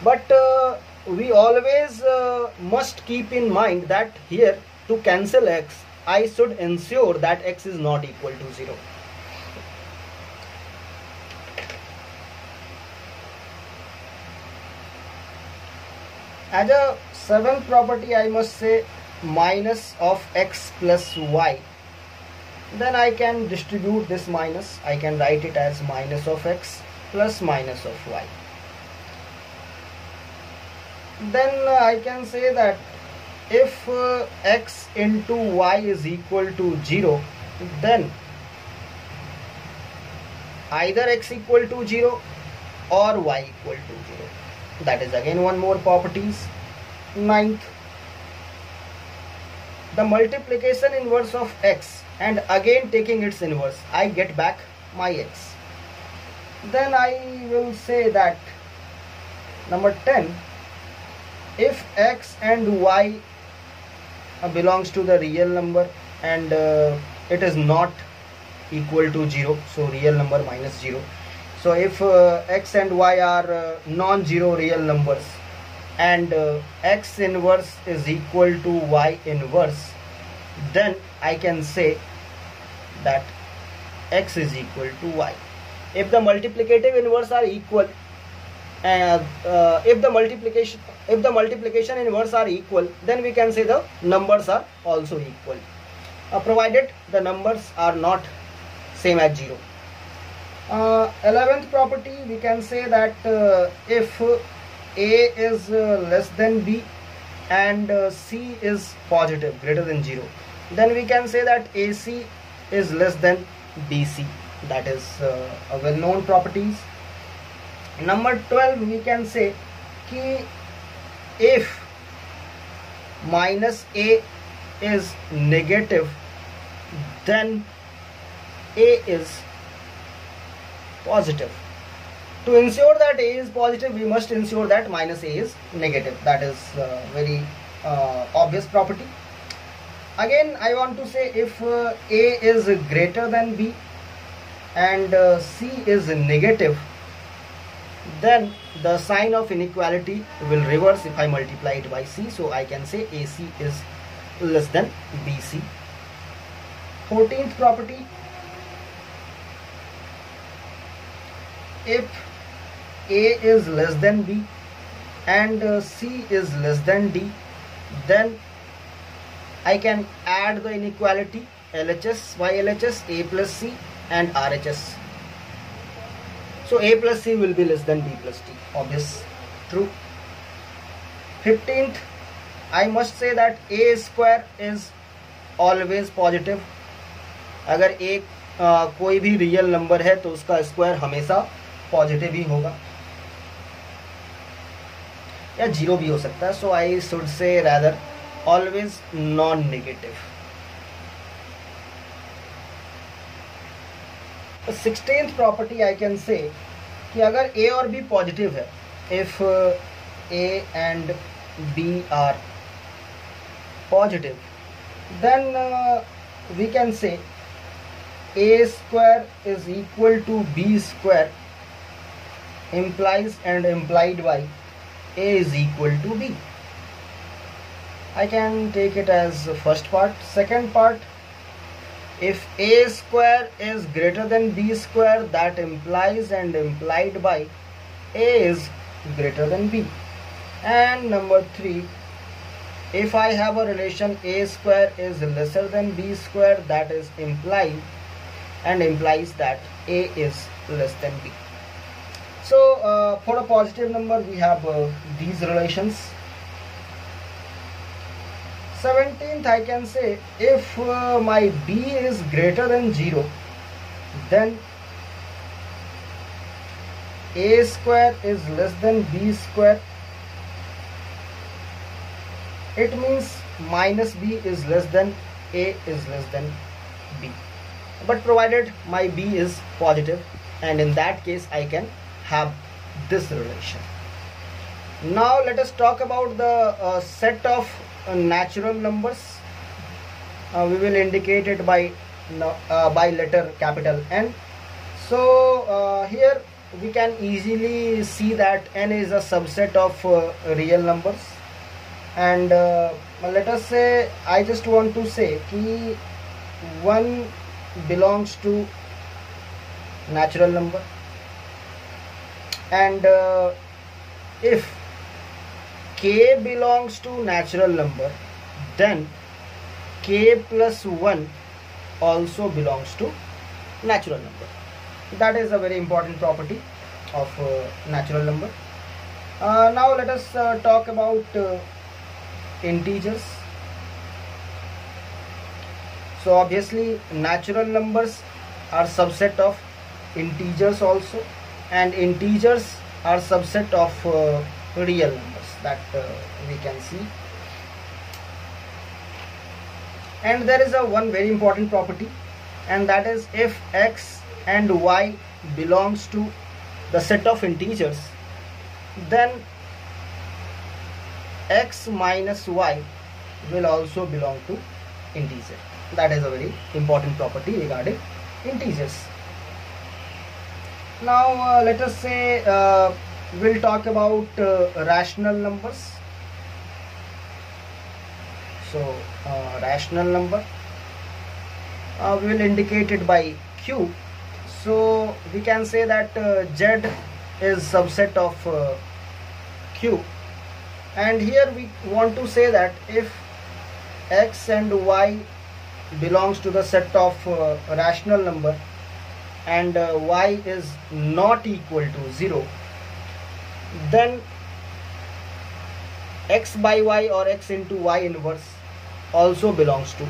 But uh, we always uh, must keep in mind that here to cancel x I should ensure that x is not equal to zero. As a seventh property, I must say minus of x plus y. Then I can distribute this minus. I can write it as minus of x plus minus of y. Then I can say that if uh, x into y is equal to zero, then either x equal to zero or y equal to zero. That is again one more properties. Ninth, the multiplication inverse of x, and again taking its inverse I get back my x. Then I will say that number ten, if x and y belongs to the real number and uh, it is not equal to zero, so real number minus zero. So if uh, x and y are uh, non-zero real numbers and uh, x inverse is equal to y inverse, then I can say that x is equal to y. If the multiplicative inverse are equal, uh, uh, if the multiplication if the multiplication inverse are equal, then we can say the numbers are also equal, uh, provided the numbers are not same as zero. Uh, eleventh property, we can say that uh, if A is uh, less than B and uh, C is positive, greater than zero, then we can say that A C is less than B C. That is uh, a well-known properties. Number twelve, we can say कि if minus A is negative, then A is positive. To ensure that a is positive, we must ensure that minus a is negative. That is uh, very uh, obvious property. Again, I want to say if uh, a is greater than b and uh, c is negative, then the sign of inequality will reverse if I multiply it by c. So I can say ac is less than bc. fourteenth property. If A is less than B and uh, C is less than D, then I can add the inequality L H S by L H S, A plus C and R H S. So A plus C will be less than B plus D. Obvious, true. fifteenth, I must say that A square is always positive. अगर A uh, कोई भी real number है तो उसका square हमेशा positive ही होगा या zero भी हो सकता है. So I should say rather always non negative. Sixteenth property I can say कि अगर ए और बी पॉजिटिव है, if a and b are positive, then we can say a square is equal to b square implies and implied by A is equal to B. I can take it as the first part. Second part, if A square is greater than B square, that implies and implied by A is greater than B. And number three, if I have a relation A square is lesser than B square, that is implied and implies that A is less than B. So uh, for a positive number we have uh, these relations. seventeenth, I can say if uh, my b is greater than zero, then a square is less than b square. It means minus b is less than a is less than b. But provided my b is positive, and in that case I can have this relation. Now let us talk about the uh, set of uh, natural numbers. Uh, we will indicate it by uh, by letter capital N. So uh, here we can easily see that N is a subset of uh, real numbers, and uh, let us say I just want to say ki one belongs to natural number. And uh, if k belongs to natural number, then k plus one also belongs to natural number. That is a very important property of uh, natural number. Uh, now let us uh, talk about uh, integers. So obviously natural numbers are subset of integers also, and integers are subset of uh, real numbers, that uh, we can see. And there is a one very important property, and that is if x and y belongs to the set of integers, then x minus y will also belong to integer. That is a very important property regarding integers. Now uh, let us say uh, we'll talk about uh, rational numbers. So uh, rational number uh, we will indicate it by Q. So we can say that uh, Z is subset of uh, Q, and here we want to say that if X and Y belongs to the set of uh, rational number and uh, y is not equal to zero, then x by y or x into y inverse also belongs to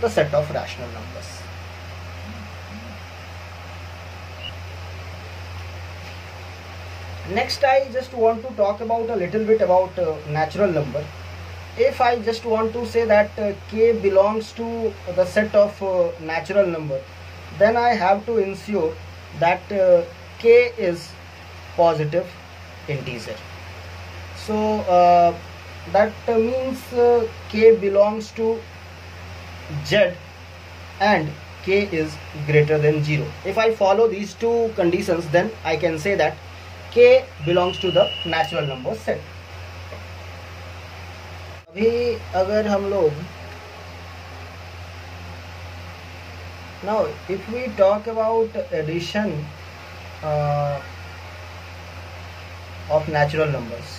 the set of rational numbers. Next, I just want to talk about a little bit about uh, natural number. If I just want to say that uh, k belongs to the set of uh, natural number, then I have to ensure that uh, k is positive integer. So uh, that means uh, k belongs to z and k is greater than zero. If I follow these two conditions, then I can say that k belongs to the natural number set. अभी अगर हम लोग now if we talk about addition uh, of natural numbers,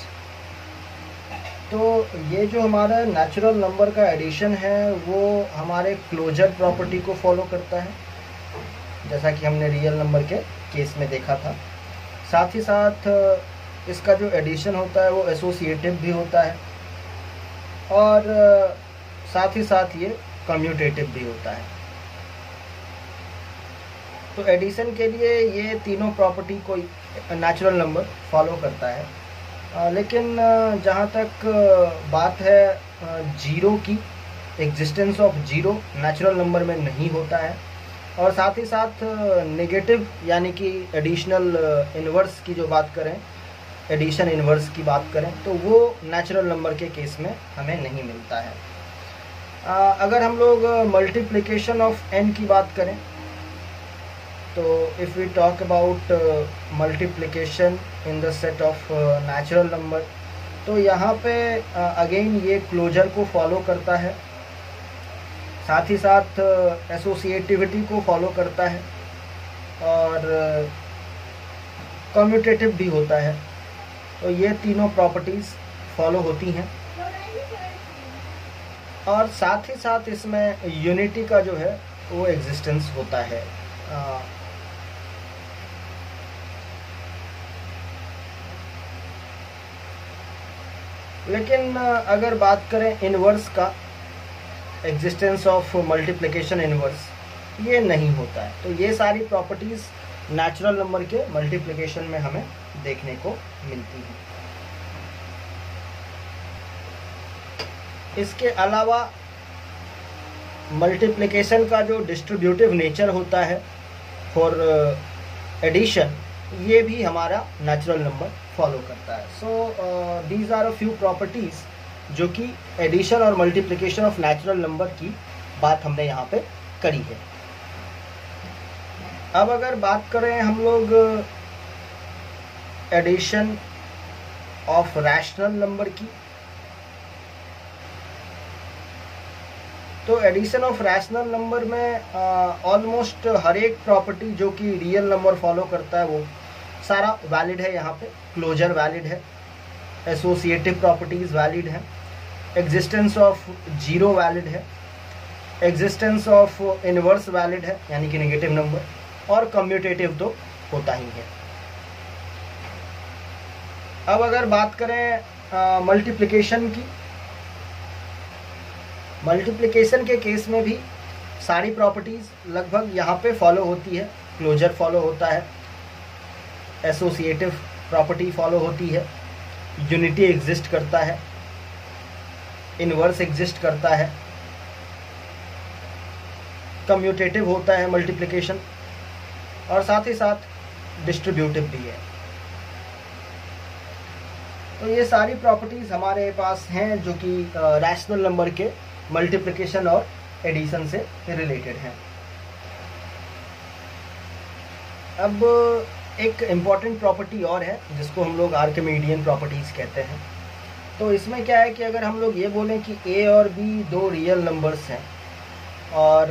तो ये जो हमारा natural number का addition है वो हमारे क्लोजर प्रॉपर्टी को फॉलो करता है, जैसा कि हमने रियल नंबर के केस में देखा था. साथ ही साथ इसका जो एडिशन होता है वो एसोसिएटिव भी होता है और साथ ही साथ ये कम्यूटेटिव भी होता है. तो एडिशन के लिए ये तीनों प्रॉपर्टी को नेचुरल नंबर फॉलो करता है. लेकिन जहाँ तक बात है जीरो की, existence of zero natural number में नहीं होता है और साथ ही साथ नेगेटिव यानी कि एडिशनल इन्वर्स की जो बात करें, एडिशन इन्वर्स की बात करें, तो वो नेचुरल नंबर के केस में हमें नहीं मिलता है. अगर हम लोग मल्टीप्लिकेशन ऑफ एन की बात करें, तो if we talk about multiplication in the set of natural number, तो यहाँ पे अगेन uh, ये क्लोजर को फॉलो करता है, साथ ही साथ एसोसिएटिविटी uh, को फॉलो करता है और कम्यूटेटिव uh, भी होता है. तो ये तीनों प्रॉपर्टीज़ फॉलो होती हैं और साथ ही साथ इसमें यूनिटी का जो है वो एग्जिस्टेंस होता है. uh, लेकिन अगर बात करें इन्वर्स का, एग्जिस्टेंस ऑफ मल्टीप्लिकेशन इन्वर्स, ये नहीं होता है. तो ये सारी प्रॉपर्टीज़ नेचुरल नंबर के मल्टीप्लिकेशन में हमें देखने को मिलती हैं. इसके अलावा मल्टीप्लिकेशन का जो डिस्ट्रीब्यूटिव नेचर होता है फॉर एडिशन, ये भी हमारा नेचुरल नंबर फॉलो करता है. So these are a few properties जो कि एडिशन और मल्टीप्लिकेशन ऑफ नेचुरल नंबर की बात हमने यहाँ पे करी है. अब अगर बात करें हम लोग एडिशन ऑफ रैशनल नंबर की, तो एडिशन ऑफ रैशनल नंबर में ऑलमोस्ट uh, हर एक प्रॉपर्टी जो कि रियल नंबर फॉलो करता है वो सारा वैलिड है. यहाँ पे क्लोजर वैलिड है, एसोसिएटिव प्रॉपर्टीज़ वैलिड हैं, एग्जिस्टेंस ऑफ जीरो वैलिड है, एग्जिस्टेंस ऑफ इन्वर्स वैलिड है यानी कि नेगेटिव नंबर, और कम्यूटेटिव तो होता ही है. अब अगर बात करें मल्टीप्लिकेशन की, मल्टीप्लिकेशन के केस में भी सारी प्रॉपर्टीज़ लगभग यहाँ पे फॉलो होती है. क्लोजर फॉलो होता है, एसोसिएटिव प्रॉपर्टी फॉलो होती है, यूनिटी एग्जिस्ट करता है, इन्वर्स एग्जिस्ट करता है, कम्यूटेटिव होता है मल्टीप्लिकेशन और साथ ही साथ डिस्ट्रीब्यूटिव भी है. तो ये सारी प्रॉपर्टीज़ हमारे पास हैं जो कि रैशनल नंबर के मल्टीप्लिकेशन और एडिशन से रिलेटेड हैं. अब एक इम्पॉर्टेंट प्रॉपर्टी और है जिसको हम लोग आर्किमीडियन प्रॉपर्टीज़ कहते हैं. तो इसमें क्या है कि अगर हम लोग ये बोलें कि ए और बी दो रियल नंबर्स हैं और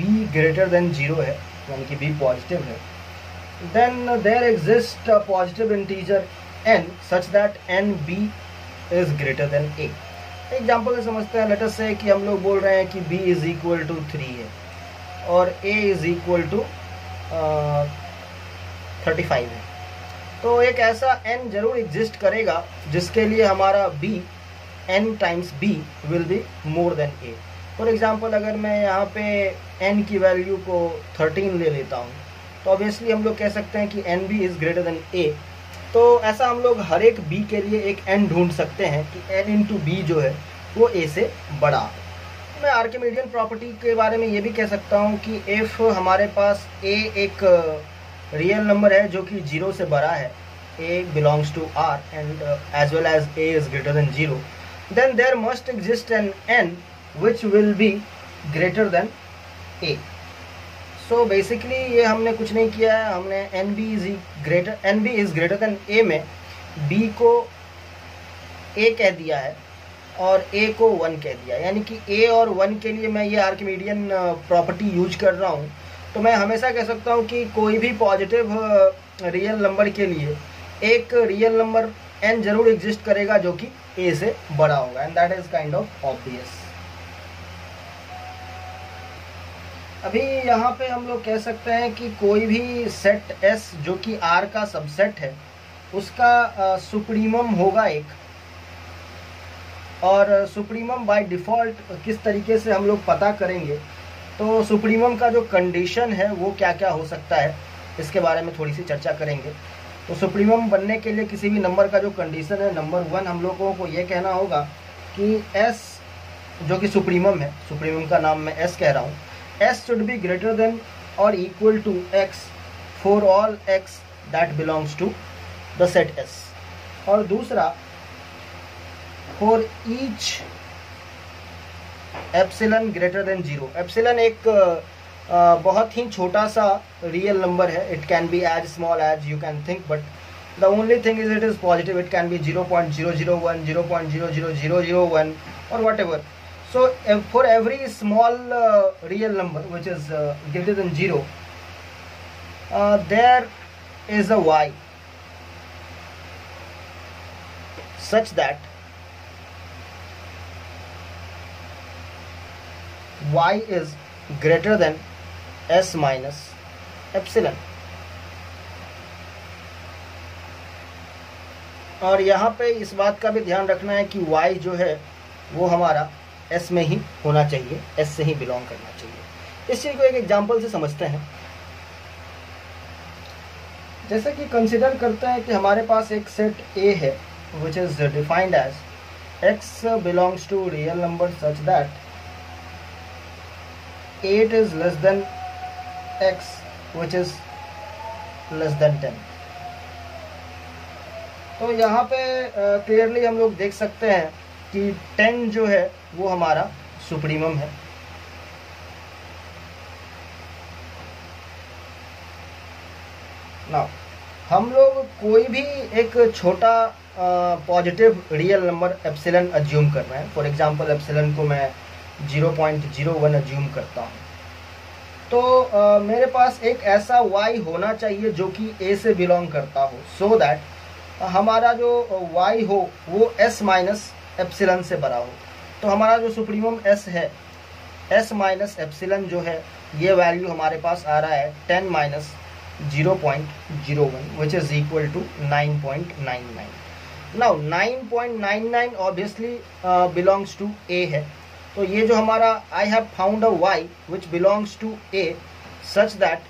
बी ग्रेटर देन ज़ीरो है यानी कि बी पॉजिटिव है, then there exist a positive integer n such that n b is greater than a. Example से समझते हैं. लेट अस से कि हम लोग बोल रहे हैं कि b is equal to three है और ए इज़ इक्वल टू पैंतीस है, तो एक ऐसा n जरूर एग्जिस्ट करेगा जिसके लिए हमारा b, n times b will be more than a. For example अगर मैं यहाँ पे n की वैल्यू को तेरह ले लेता हूँ, तो ऑब्वियसली हम लोग कह सकते हैं कि n b is greater than a. तो ऐसा हम लोग हर एक b के लिए एक n ढूंढ सकते हैं कि n इंटू b जो है वो a से बड़ा है. मैं आर्किमीडियन प्रॉपर्टी के बारे में ये भी कह सकता हूँ कि इफ़ हमारे पास a एक रियल नंबर है जो कि जीरो से बड़ा है, a belongs to r and uh, as well as a is greater than zero, then there must exist an n which will be greater than a. so basically ये हमने कुछ नहीं किया है, हमने n b is greater n b is greater than a में b को a कह दिया है और a को वन कह दिया, यानी कि a और वन के लिए मैं ये आर्किमीडियन प्रॉपर्टी यूज कर रहा हूँ, तो मैं हमेशा कह सकता हूँ कि कोई भी पॉजिटिव रियल नंबर के लिए एक रियल नंबर n जरूर एग्जिस्ट करेगा जो कि a से बड़ा होगा, and that is kind of obvious. अभी यहाँ पे हम लोग कह सकते हैं कि कोई भी सेट S जो कि R का सबसेट है उसका सुप्रीमम होगा एक, और सुप्रीमम बाय डिफ़ॉल्ट किस तरीके से हम लोग पता करेंगे, तो सुप्रीमम का जो कंडीशन है वो क्या क्या हो सकता है इसके बारे में थोड़ी सी चर्चा करेंगे. तो सुप्रीमम बनने के लिए किसी भी नंबर का जो कंडीशन है, नंबर वन हम लोगों को ये कहना होगा कि S जो कि सुप्रीमम है, सुप्रीमम का नाम मैं S कह रहा हूँ, S should be greater than or equal to x for all x that belongs to the set S. और दूसरा, for each epsilon greater than zero. epsilon एक आ, बहुत ही छोटा सा रियल नंबर है, it can be as small as you can think but the only thing is it is positive, it can be zero point zero zero one, zero point zero zero zero one और whatever. so uh, for every small uh, real number which is uh, greater than zero, uh, there is a y such that y is greater than s minus epsilon. और यहाँ पे इस बात का भी ध्यान रखना है कि y जो है वो हमारा S में ही होना चाहिए, S से ही बिलोंग करना चाहिए. इस चीज़ को एक एग्जाम्पल से समझते हैं. जैसे कि कंसिडर करते हैं कि हमारे पास एक सेट A है which is defined as X belongs to real number such that eight is less than X which is less than ten. तो यहाँ पे क्लियरली uh, हम लोग देख सकते हैं कि टेन जो है वो हमारा सुप्रीमम है. नाउ हम लोग कोई भी एक छोटा positive real number epsilon assume कर रहे हैं. फॉर एग्जांपल एप्सिलन को मैं zero point zero one assume करता हूँ, तो uh, मेरे पास एक ऐसा y होना चाहिए जो कि a से बिलोंग करता हो, सो so दैट uh, हमारा जो y हो वो s माइनस एप्सिलन से बड़ा हो. तो हमारा जो सुप्रीमम S है, S माइनस एप्सिलन जो है ये वैल्यू हमारे पास आ रहा है ten minus zero point zero one which is equal to nine point nine nine. Now nine point nine nine obviously belongs to A है, तो ये जो हमारा I have found a y which belongs to A such that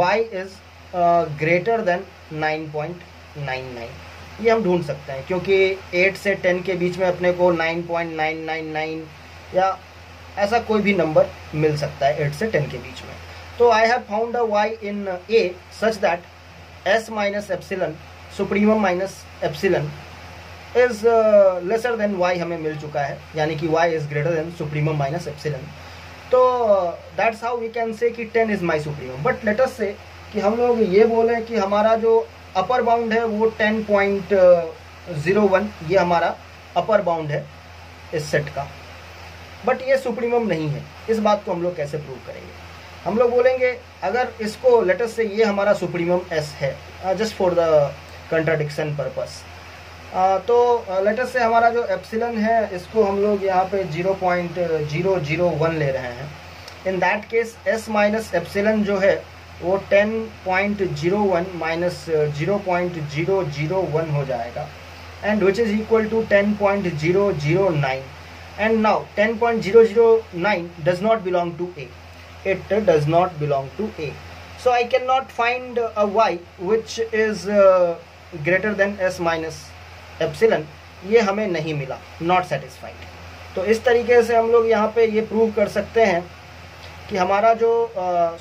y is greater than nine point nine nine. ये हम ढूंढ सकते हैं क्योंकि एट से टेन के बीच में अपने को nine point nine nine nine या ऐसा कोई भी नंबर मिल सकता है एट से टेन के बीच में. तो I have found a y in a such that s minus epsilon, supremum minus epsilon is lesser than y हमें मिल चुका है, यानी कि y is greater then supremum minus epsilon. तो that's how we can say कि ten is my supremum. But let us say कि हम लोग ये बोलें कि हमारा जो अपर बाउंड है वो टेन पॉइंट ज़ीरो वन, ये हमारा अपर बाउंड है इस सेट का, बट ये सुप्रीमम नहीं है. इस बात को हम लोग कैसे प्रूव करेंगे? हम लोग बोलेंगे अगर इसको लेटस से ये हमारा सुप्रीमम S है just for the contradiction purpose, तो लेटस से हमारा जो एप्सिलन है इसको हम लोग यहाँ पे zero point zero zero one ले रहे हैं. In that case S minus epsilon जो है वो ten point zero one minus zero point zero zero one हो जाएगा and which is equal to ten point zero zero nine. And now ten point zero zero nine does not belong to A. It does not belong to A. So I cannot find a y which is uh, greater than S minus epsilon. ये हमें नहीं मिला, not satisfied. तो इस तरीके से हम लोग यहाँ पे ये प्रूव कर सकते हैं कि हमारा जो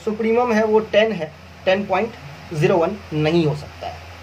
सुप्रीमम uh, है वो टेन है, टेन पॉइंट जीरो वन नहीं हो सकता है।